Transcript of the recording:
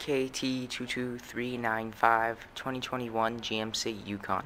KT22395 2021 GMC Yukon.